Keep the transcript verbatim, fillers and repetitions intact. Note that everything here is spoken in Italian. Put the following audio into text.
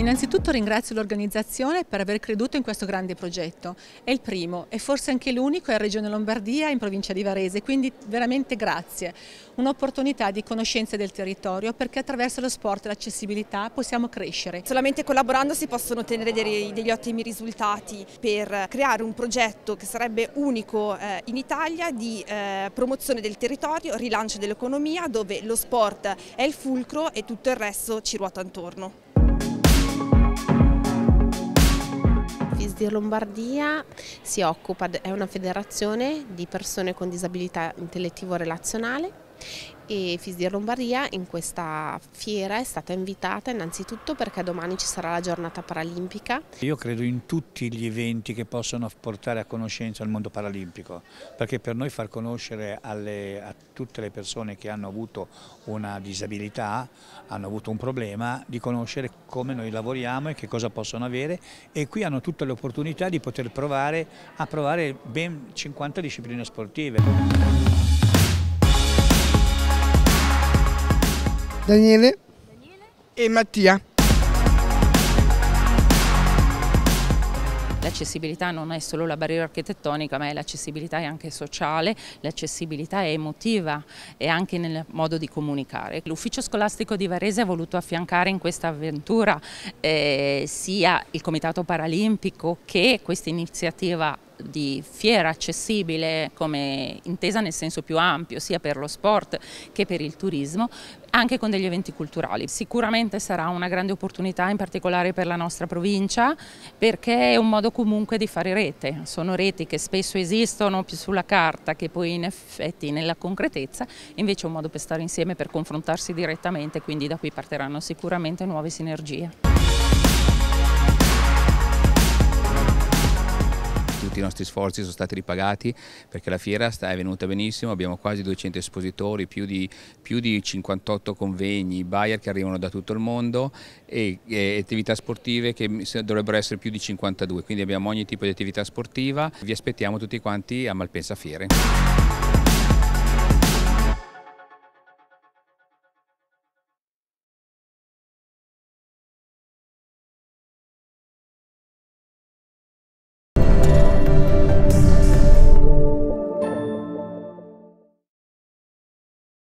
Innanzitutto ringrazio l'organizzazione per aver creduto in questo grande progetto. È il primo e forse anche l'unico è in Regione Lombardia, in provincia di Varese, quindi veramente grazie. Un'opportunità di conoscenza del territorio perché attraverso lo sport e l'accessibilità possiamo crescere. Solamente collaborando si possono ottenere degli, degli ottimi risultati per creare un progetto che sarebbe unico eh, in Italia di eh, promozione del territorio, rilancio dell'economia, dove lo sport è il fulcro e tutto il resto ci ruota intorno. FISDIR Lombardia si occupa, è una federazione di persone con disabilità intellettivo-relazionale e FISDIR Lombardia in questa fiera è stata invitata innanzitutto perché domani ci sarà la giornata paralimpica. Io credo in tutti gli eventi che possono portare a conoscenza il mondo paralimpico, perché per noi far conoscere alle, a tutte le persone che hanno avuto una disabilità, hanno avuto un problema, di conoscere come noi lavoriamo e che cosa possono avere, e qui hanno tutte le opportunità di poter provare a provare ben cinquanta discipline sportive. Daniele, Daniele e Mattia. L'accessibilità non è solo la barriera architettonica, ma l'accessibilità è anche sociale, l'accessibilità è emotiva e anche nel modo di comunicare. L'ufficio scolastico di Varese ha voluto affiancare in questa avventura eh, sia il Comitato Paralimpico che questa iniziativa di fiera accessibile, come intesa nel senso più ampio, sia per lo sport che per il turismo, anche con degli eventi culturali. Sicuramente sarà una grande opportunità, in particolare per la nostra provincia, perché è un modo comunque di fare rete. Sono reti che spesso esistono più sulla carta che poi in effetti nella concretezza, invece è un modo per stare insieme, per confrontarsi direttamente, quindi da qui partiranno sicuramente nuove sinergie. Tutti i nostri sforzi sono stati ripagati perché la fiera sta, è venuta benissimo, abbiamo quasi duecento espositori, più di, più di cinquantotto convegni, buyer che arrivano da tutto il mondo e, e attività sportive che dovrebbero essere più di cinquantadue, quindi abbiamo ogni tipo di attività sportiva. Vi aspettiamo tutti quanti a Malpensa Fiere.